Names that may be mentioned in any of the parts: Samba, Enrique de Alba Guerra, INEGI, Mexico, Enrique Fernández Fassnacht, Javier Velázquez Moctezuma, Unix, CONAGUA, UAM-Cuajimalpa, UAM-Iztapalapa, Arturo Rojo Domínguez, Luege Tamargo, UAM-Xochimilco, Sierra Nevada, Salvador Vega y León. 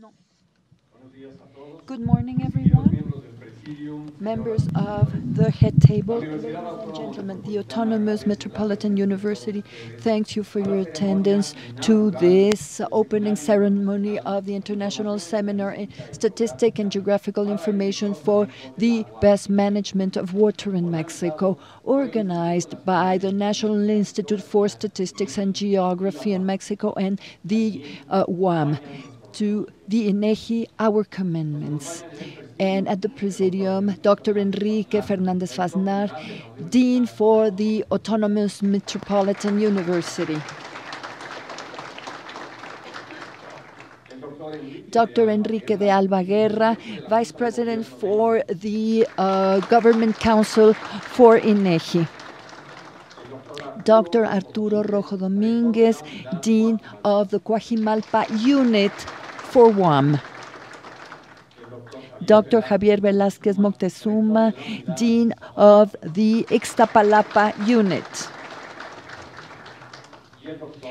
No. Good morning, everyone. Members of the head table, ladies and gentlemen, the Autonomous Metropolitan University thanks you for your attendance to this opening ceremony of the International Seminar in Statistic and Geographical Information for the Best Management of Water in Mexico, organized by the National Institute for Statistics and Geography in Mexico and the UAM. To the INEGI, our commitments. And at the Presidium, Dr. Enrique Fernández Fassnacht, Dean for the Autonomous Metropolitan University. Dr. Enrique de Alba Guerra, Vice President for the Government Council for INEGI. Dr. Arturo Rojo Domínguez, Dean of the Cuajimalpa Unit for UAM. Dr. Javier Velázquez Moctezuma, Dean of the Ixtapalapa Unit.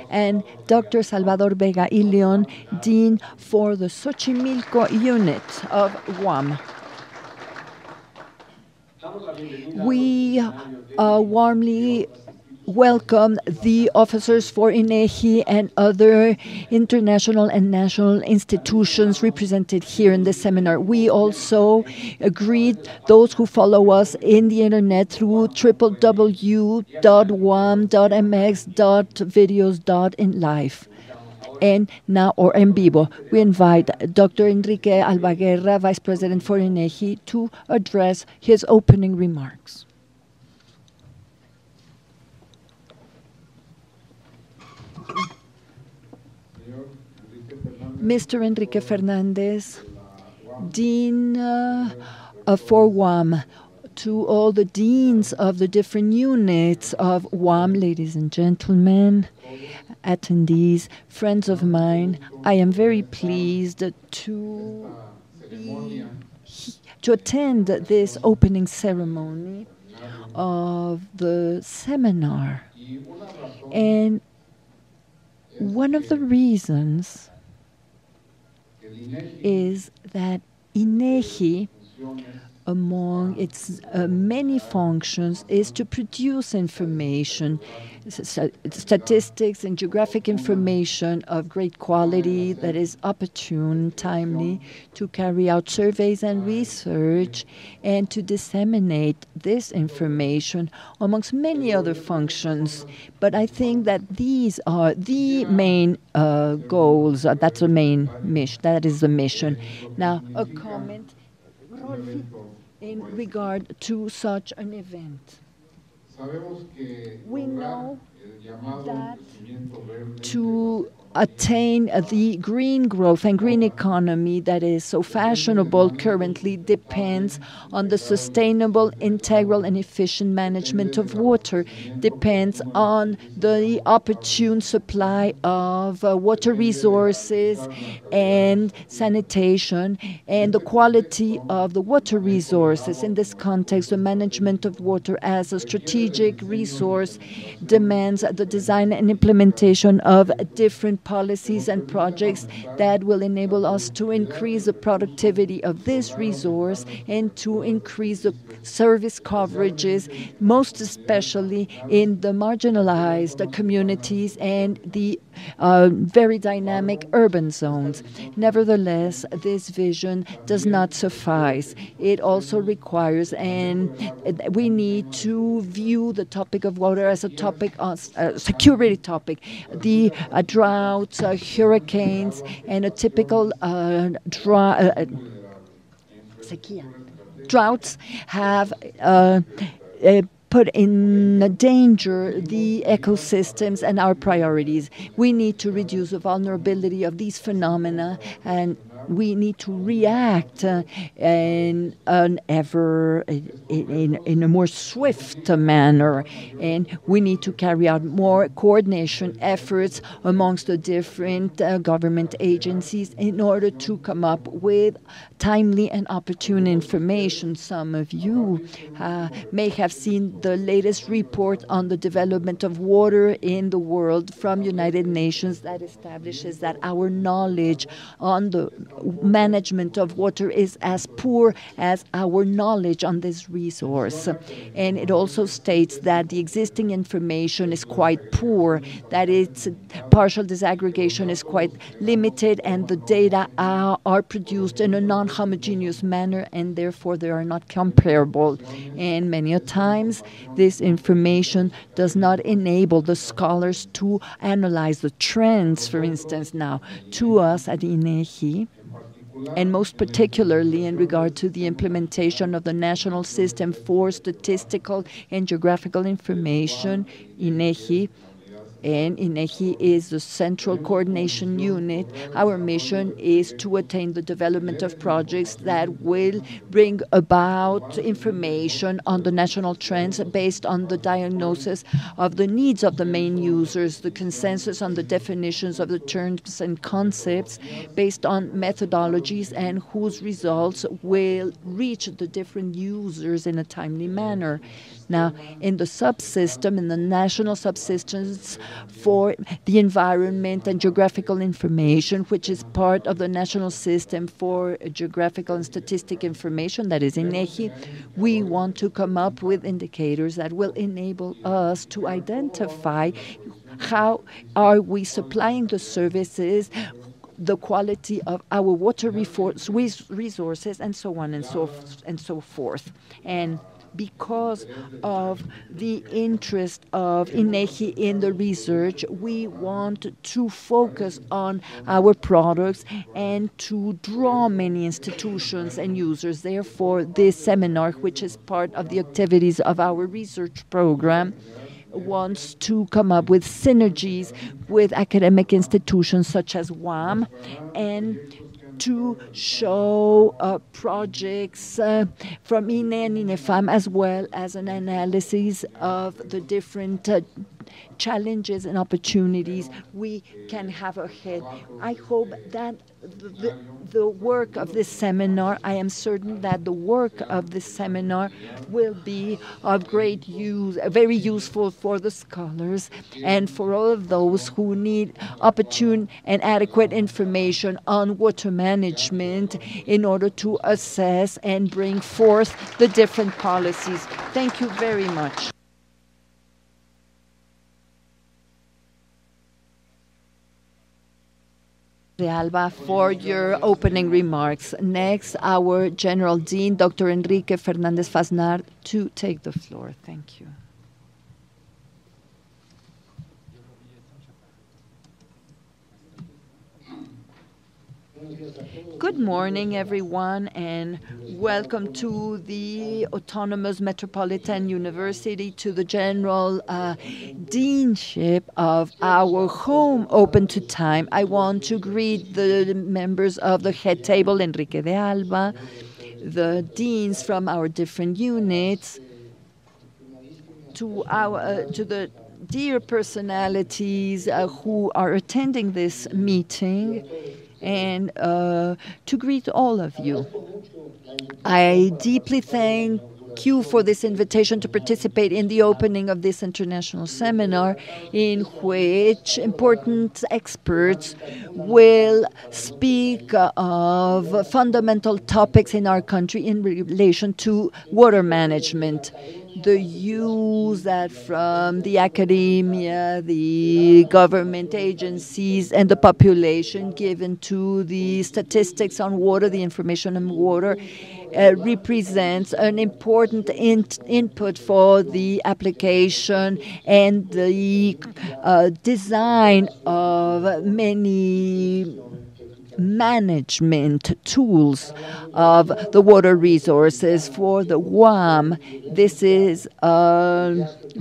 And Dr. Salvador Vega y León, Dean for the Xochimilco Unit of UAM. We warmly welcome the officers for INEGI and other international and national institutions represented here in the seminar. We also greet those who follow us in the internet through www.uam.mx.videos.live. And now, or en vivo, we invite Dr. Enrique Alba Guerra, Vice President for INEGI, to address his opening remarks. Mr. Enrique Fernández, Dean for UAM, to all the deans of the different units of UAM, ladies and gentlemen, attendees, friends of mine, I am very pleased to attend this opening ceremony of the seminar. And one of the reasons is that INEGI, among its many functions, is to produce information, statistics and geographic information of great quality that is opportune, timely, to carry out surveys and research, and to disseminate this information amongst many other functions. But I think that these are the main goals, that's the main mission, that is the mission. Now, a comment in regard to such an event. We know that to attain the green growth and green economy that is so fashionable currently depends on the sustainable, integral, and efficient management of water, depends on the opportune supply of water resources and sanitation and the quality of the water resources. In this context, the management of water as a strategic resource demands the design and implementation of different policies and projects that will enable us to increase the productivity of this resource and to increase the service coverages, most especially in the marginalized communities and the very dynamic urban zones. Nevertheless, this vision does not suffice. It also requires, and we need to view the topic of water as a topic, a security topic. The droughts, hurricanes, and a typical droughts have put in danger the ecosystems and our priorities. We need to reduce the vulnerability of these phenomena, and we need to react in a more swift manner, and we need to carry out more coordination efforts amongst the different government agencies in order to come up with timely and opportune information. Some of you may have seen the latest report on the development of water in the world from United Nations that establishes that our knowledge on the management of water is as poor as our knowledge on this resource. And it also states that the existing information is quite poor, that its partial disaggregation is quite limited, and the data are produced in a non-homogeneous manner, and therefore they are not comparable. And many times this information does not enable the scholars to analyze the trends, for instance, now to us at INEGI, and most particularly in regard to the implementation of the National System for Statistical and Geographical Information, INEGI. And INEGI is the central coordination unit. Our mission is to attain the development of projects that will bring about information on the national trends based on the diagnosis of the needs of the main users, the consensus on the definitions of the terms and concepts based on methodologies, and whose results will reach the different users in a timely manner. Now, in the subsystem, in the national subsystems for the environment and geographical information, which is part of the National System for Geographical and Statistic Information, that is INEGI, we want to come up with indicators that will enable us to identify how are we supplying the services, the quality of our water resources, and so on and so forth. And because of the interest of INEGI in the research, we want to focus on our products and to draw many institutions and users. Therefore, this seminar, which is part of the activities of our research program, wants to come up with synergies with academic institutions such as UAM, and to show projects from INE and INEFAM, as well as an analysis of the different challenges and opportunities we can have ahead. I hope that the work of this seminar, I am certain that the work of this seminar will be of great use, very useful for the scholars and for all of those who need opportune and adequate information on water management in order to assess and bring forth the different policies. Thank you very much. De Alba, for your opening remarks. Next, our General Dean, Dr. Enrique Fernández Fassnacht, to take the floor. Thank you. Good morning, everyone, and welcome to the Autonomous Metropolitan University, to the General Deanship of our home open to time. I want to greet the members of the head table, Enrique de Alba, the deans from our different units, to the dear personalities who are attending this meeting, and to greet all of you. I deeply thank you for this invitation to participate in the opening of this international seminar, in which important experts will speak of fundamental topics in our country in relation to water management. The use that from the academia, the government agencies, and the population given to the statistics on water, the information on water, represents an important input for the application and the design of many management tools of the water resources. For the UAM, this is a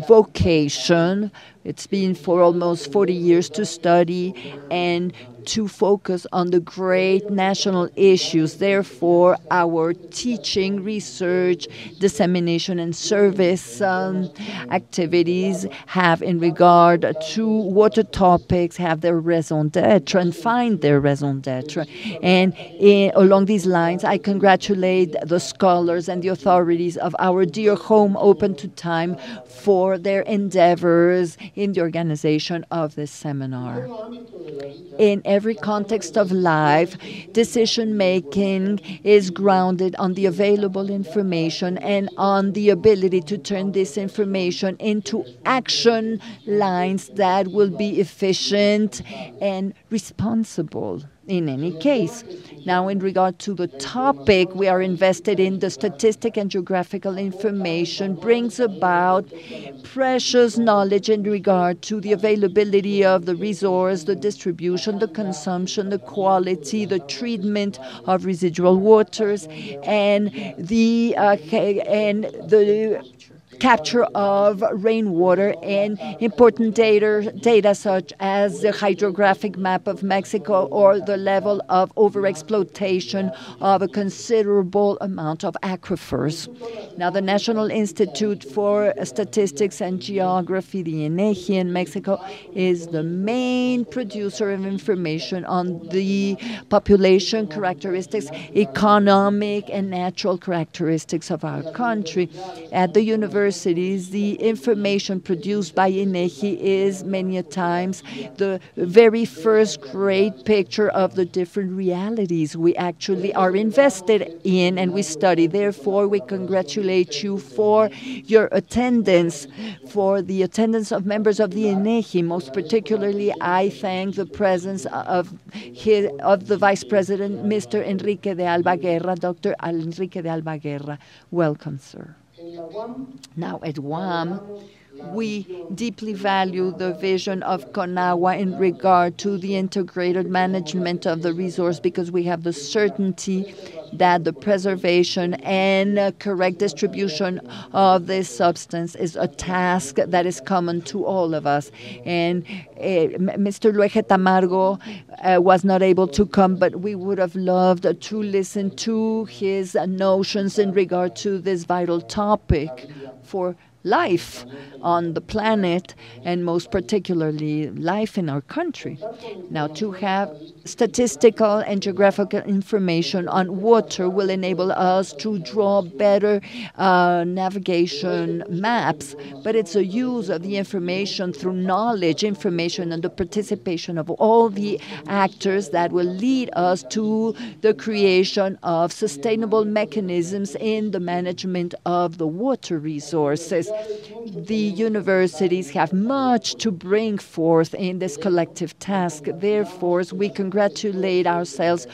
vocation. It's been for almost 40 years to study and to focus on the great national issues. Therefore, our teaching, research, dissemination, and service activities have, in regard to water topics, have their raison d'etre and find their raison d'etre. And along these lines, I congratulate the scholars and the authorities of our dear home open to time for their endeavors in the organization of this seminar. In every context of life, decision-making is grounded on the available information and on the ability to turn this information into action lines that will be efficient and responsible. In any case, now in regard to the topic, we are invested in the statistic and geographical information brings about precious knowledge in regard to the availability of the resource, the distribution, the consumption, the quality, the treatment of residual waters, and the capture of rainwater, and important data such as the hydrographic map of Mexico or the level of overexploitation of a considerable amount of aquifers. Now, the National Institute for Statistics and Geography, the INEGI in Mexico, is the main producer of information on the population characteristics, economic and natural characteristics of our country. At the university, the information produced by INEGI is many times the very first great picture of the different realities we actually are invested in and we study. Therefore, we congratulate you for your attendance, for the attendance of members of the INEGI. Most particularly, I thank the presence of the Vice President, Mr. Enrique de Alba Guerra, Dr. Enrique de Alba Guerra. Welcome, sir. Now at UAM, we deeply value the vision of CONAGUA in regard to the integrated management of the resource because we have the certainty that the preservation and correct distribution of this substance is a task that is common to all of us. And Mr. Luege Tamargo was not able to come, but we would have loved to listen to his notions in regard to this vital topic for life on the planet, and most particularly life in our country. Now, to have statistical and geographical information on water will enable us to draw better navigation maps, but it's a use of the information through knowledge, information, and the participation of all the actors that will lead us to the creation of sustainable mechanisms in the management of the water resources. The universities have much to bring forth in this collective task. Therefore, we congratulate ourselves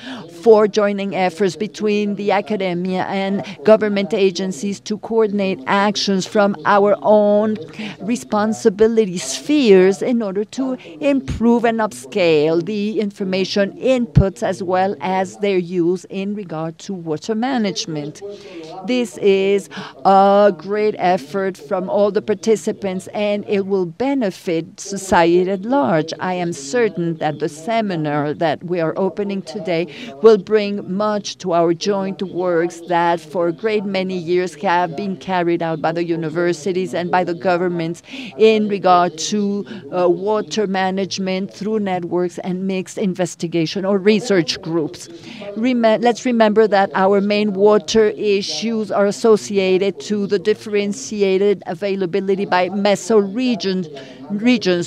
for joining efforts between the academia and government agencies to coordinate actions from our own responsibility spheres in order to improve and upscale the information inputs as well as their use in regard to water management. This is a great effort from all the participants, and it will benefit society at large. I am certain that the seminar that we are opening today will bring much to our joint works that for a great many years have been carried out by the universities and by the governments in regard to water management through networks and mixed investigation or research groups. Let's remember that our main water issues are associated to the differentiated availability by meso-regions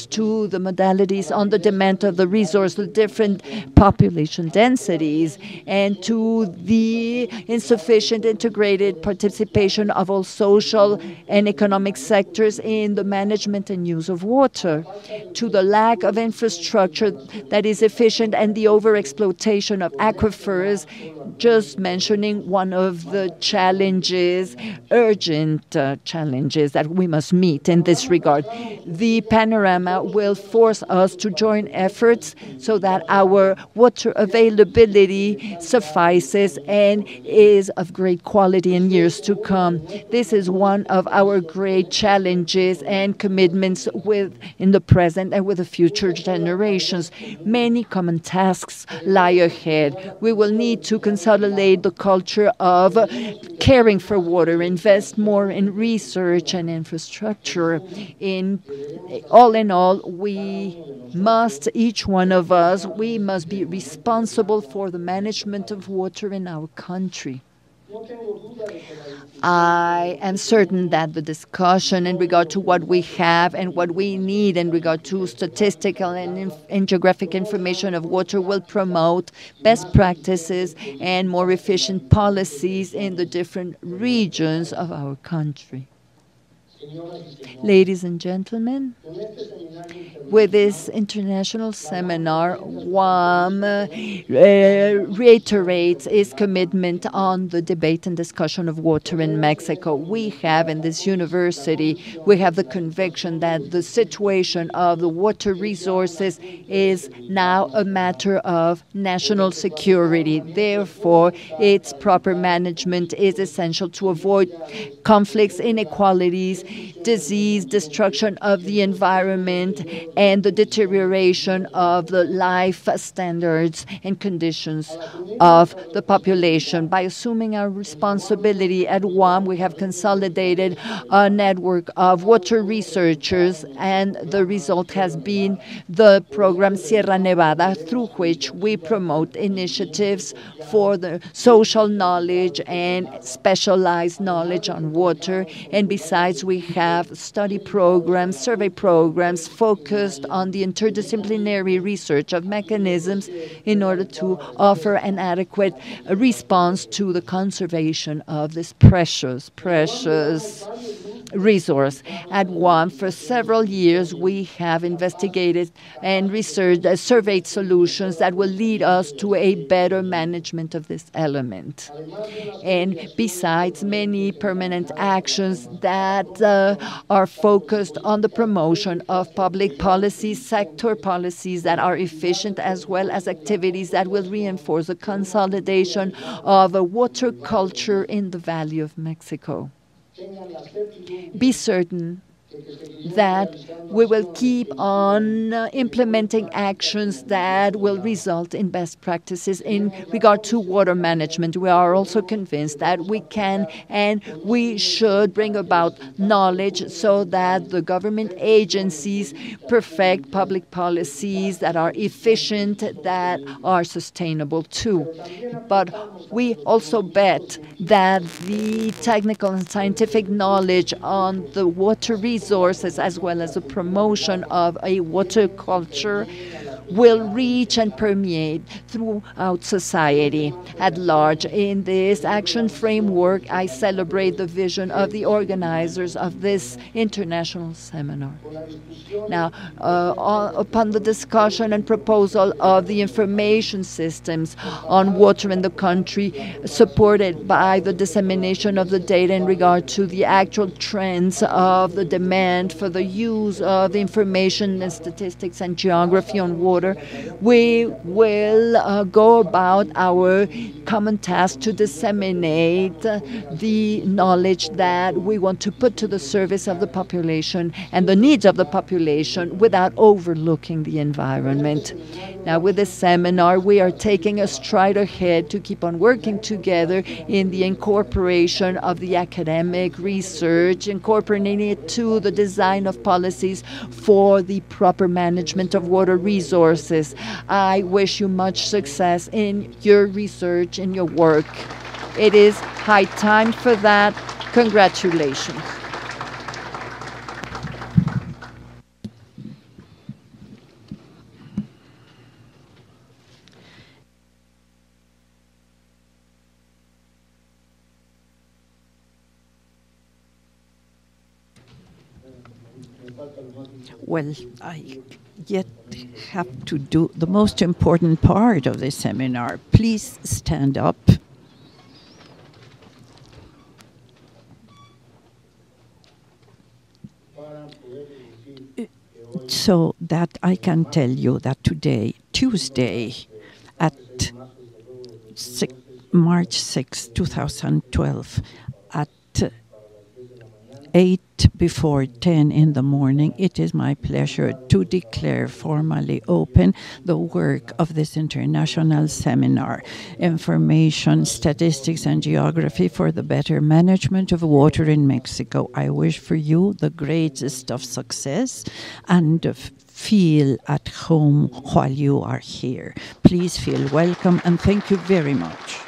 to the modalities on the demand of the resource, the different population densities, and to the insufficient integrated participation of all social and economic sectors in the management and use of water, to the lack of infrastructure that is efficient and the overexploitation of aquifers, just mentioning one of the challenges, urgent challenges that we must meet in this regard. The panorama will force us to join efforts so that our water availability suffices and is of great quality in years to come. This is one of our great challenges and commitments in the present and with the future generations. Many common tasks lie ahead. We will need to consolidate the culture of caring for water, invest more in research and infrastructure. In all, each one of us must be responsible for the management of water in our country. I am certain that the discussion in regard to what we have and what we need in regard to statistical and geographic information of water will promote best practices and more efficient policies in the different regions of our country. Ladies and gentlemen, with this international seminar, UAM reiterates its commitment on the debate and discussion of water in Mexico. We have in this university, we have the conviction that the situation of the water resources is now a matter of national security. Therefore, its proper management is essential to avoid conflicts, inequalities, disease, destruction of the environment, and the deterioration of the life standards and conditions of the population. By assuming our responsibility at UAM, we have consolidated a network of water researchers, and the result has been the program Sierra Nevada, through which we promote initiatives for the social knowledge and specialized knowledge on water. And besides, we have study programs, survey programs focused on the interdisciplinary research of mechanisms in order to offer an adequate response to the conservation of this precious resource. At UAM, for several years, we have investigated and researched, surveyed solutions that will lead us to a better management of this element. And besides, many permanent actions that are focused on the promotion of public policies, sector policies that are efficient, as well as activities that will reinforce the consolidation of a water culture in the Valley of Mexico. Be certain that we will keep on implementing actions that will result in best practices in regard to water management. We are also convinced that we can and we should bring about knowledge so that the government agencies perfect public policies that are efficient, that are sustainable too. But we also bet that the technical and scientific knowledge on the water resources, as well as the promotion of a water culture, will reach and permeate throughout society at large. In this action framework, I celebrate the vision of the organizers of this international seminar. Now, upon the discussion and proposal of the information systems on water in the country, supported by the dissemination of the data in regard to the actual trends of the demand for the use of information and statistics and geography on water, we will go about our common task to disseminate the knowledge that we want to put to the service of the population and the needs of the population without overlooking the environment. Now, with this seminar, we are taking a stride ahead to keep on working together in the incorporation of the academic research, incorporating it to the design of policies for the proper management of water resources. I wish you much success in your research, in your work. It is high time for that. Congratulations. Well, I yet have to do the most important part of this seminar. Please stand up. So that I can tell you that today, Tuesday, at March 6, 2012, at 8:58 in the morning, it is my pleasure to declare formally open the work of this international seminar, Information, Statistics and Geography for the Better Management of Water in Mexico. I wish for you the greatest of success, and feel at home while you are here. Please feel welcome, and thank you very much.